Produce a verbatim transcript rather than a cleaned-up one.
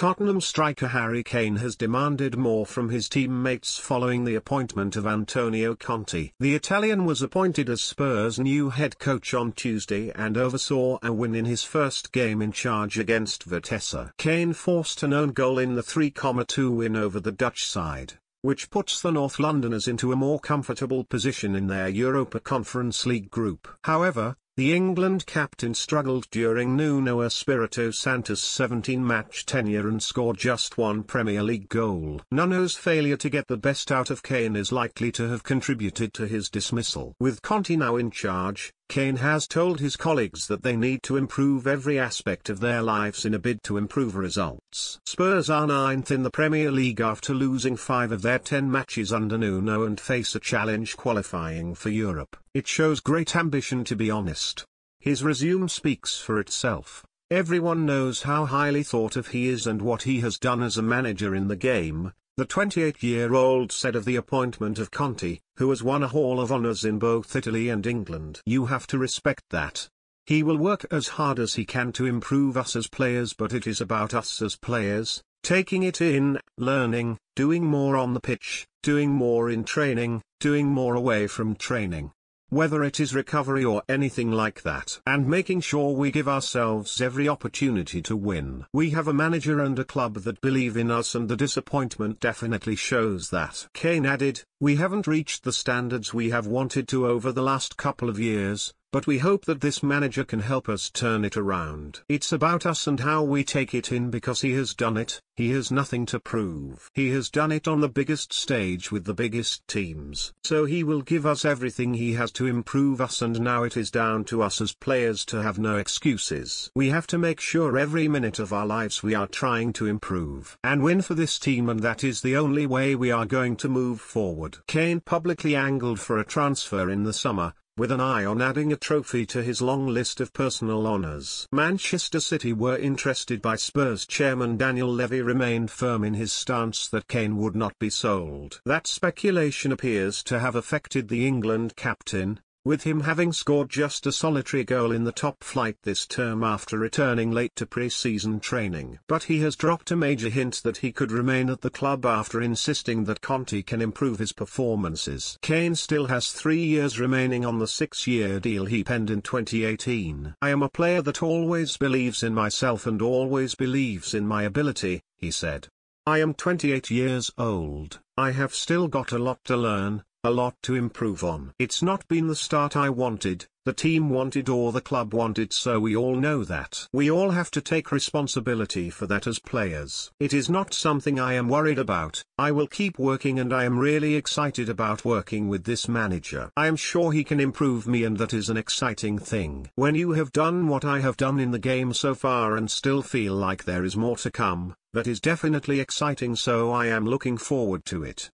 Tottenham striker Harry Kane has demanded more from his teammates following the appointment of Antonio Conte. The Italian was appointed as Spurs' new head coach on Tuesday and oversaw a win in his first game in charge against Vitesse. Kane forced an own goal in the three two win over the Dutch side, which puts the North Londoners into a more comfortable position in their Europa Conference League group. However, the England captain struggled during Nuno Espirito Santos' seventeen match tenure and scored just one Premier League goal. Nuno's failure to get the best out of Kane is likely to have contributed to his dismissal. With Conte now in charge, Kane has told his colleagues that they need to improve every aspect of their lives in a bid to improve results. Spurs are ninth in the Premier League after losing five of their ten matches under Nuno and face a challenge qualifying for Europe. It shows great ambition, to be honest. His resume speaks for itself. Everyone knows how highly thought of he is and what he has done as a manager in the game, the twenty-eight-year-old said of the appointment of Conte, who has won a Hall of Honours in both Italy and England. You have to respect that. He will work as hard as he can to improve us as players, but it is about us as players, taking it in, learning, doing more on the pitch, doing more in training, doing more away from training, whether it is recovery or anything like that, and making sure we give ourselves every opportunity to win. We have a manager and a club that believe in us, and the disappointment definitely shows that. Kane added, "We haven't reached the standards we have wanted to over the last couple of years, but we hope that this manager can help us turn it around. It's about us and how we take it in, because he has done it. He has nothing to prove. He has done it on the biggest stage with the biggest teams. So he will give us everything he has to improve us, and now it is down to us as players to have no excuses. We have to make sure every minute of our lives we are trying to improve and win for this team, and that is the only way we are going to move forward." Kane publicly angled for a transfer in the summer, with an eye on adding a trophy to his long list of personal honours. Manchester City were interested by Spurs. Chairman Daniel Levy remained firm in his stance that Kane would not be sold. That speculation appears to have affected the England captain, with him having scored just a solitary goal in the top flight this term after returning late to pre-season training. But he has dropped a major hint that he could remain at the club after insisting that Conte can improve his performances. Kane still has three years remaining on the six-year deal he penned in twenty eighteen. "I am a player that always believes in myself and always believes in my ability," he said. "I am twenty-eight years old. I have still got a lot to learn, a lot to improve on. It's not been the start I wanted, the team wanted, or the club wanted, so we all know that. We all have to take responsibility for that as players. It is not something I am worried about. I will keep working, and I am really excited about working with this manager. I am sure he can improve me, and that is an exciting thing. When you have done what I have done in the game so far and still feel like there is more to come, that is definitely exciting, so I am looking forward to it."